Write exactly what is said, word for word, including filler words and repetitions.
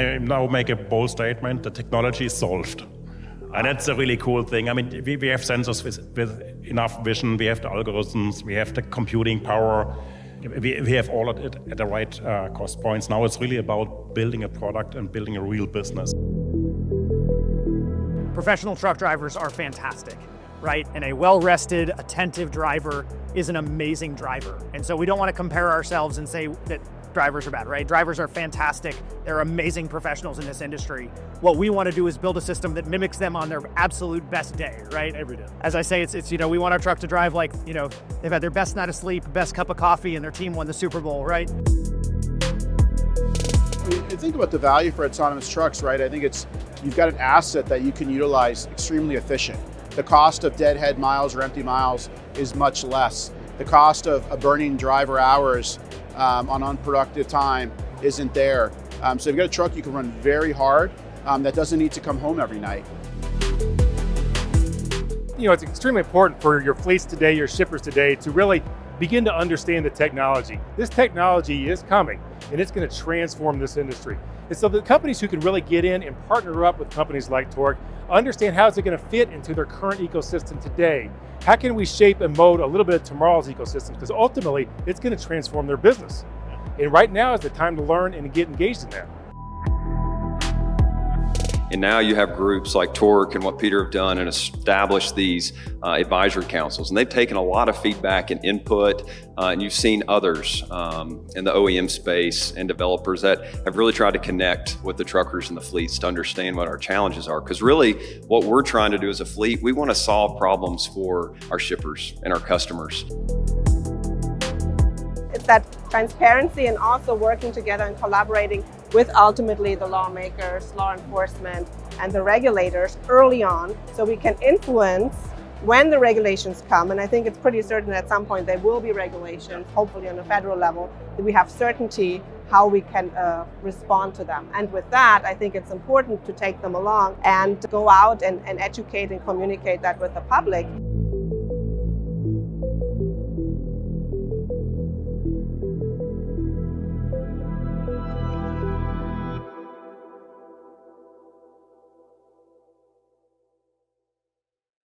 I now make a bold statement, the technology is solved. And that's a really cool thing. I mean, we, we have sensors with, with enough vision, we have the algorithms, we have the computing power, we, we have all of it at the right uh, cost points. Now it's really about building a product and building a real business. Professional truck drivers are fantastic, right? And a well-rested, attentive driver is an amazing driver. And so we don't want to compare ourselves and say that drivers are bad, right? Drivers are fantastic. They're amazing professionals in this industry. What we want to do is build a system that mimics them on their absolute best day, right? Every day. As I say, it's, it's you know, we want our truck to drive like, you know, they've had their best night of sleep, best cup of coffee, and their team won the Super Bowl, right? I think about the value for autonomous trucks, right? I think it's, you've got an asset that you can utilize extremely efficient. The cost of deadhead miles or empty miles is much less. The cost of burning driver hours um, on unproductive time isn't there. Um, so if you've got a truck you can run very hard um, that doesn't need to come home every night. You know, it's extremely important for your fleets today, your shippers today, to really begin to understand the technology. This technology is coming and it's going to transform this industry. And so the companies who can really get in and partner up with companies like Torc, understand how is it going to fit into their current ecosystem today. How can we shape and mold a little bit of tomorrow's ecosystem? Because ultimately, it's going to transform their business. And right now is the time to learn and get engaged in that. And now you have groups like Torc and what Peter have done and established these uh, advisory councils. And they've taken a lot of feedback and input, uh, and you've seen others um, in the O E M space and developers that have really tried to connect with the truckers and the fleets to understand what our challenges are. Because really what we're trying to do as a fleet, we want to solve problems for our shippers and our customers. It's that transparency and also working together and collaborating with ultimately the lawmakers, law enforcement, and the regulators early on, so we can influence when the regulations come. And I think it's pretty certain at some point there will be regulations, hopefully on a federal level, that we have certainty how we can uh, respond to them. And with that, I think it's important to take them along and to go out and, and educate and communicate that with the public.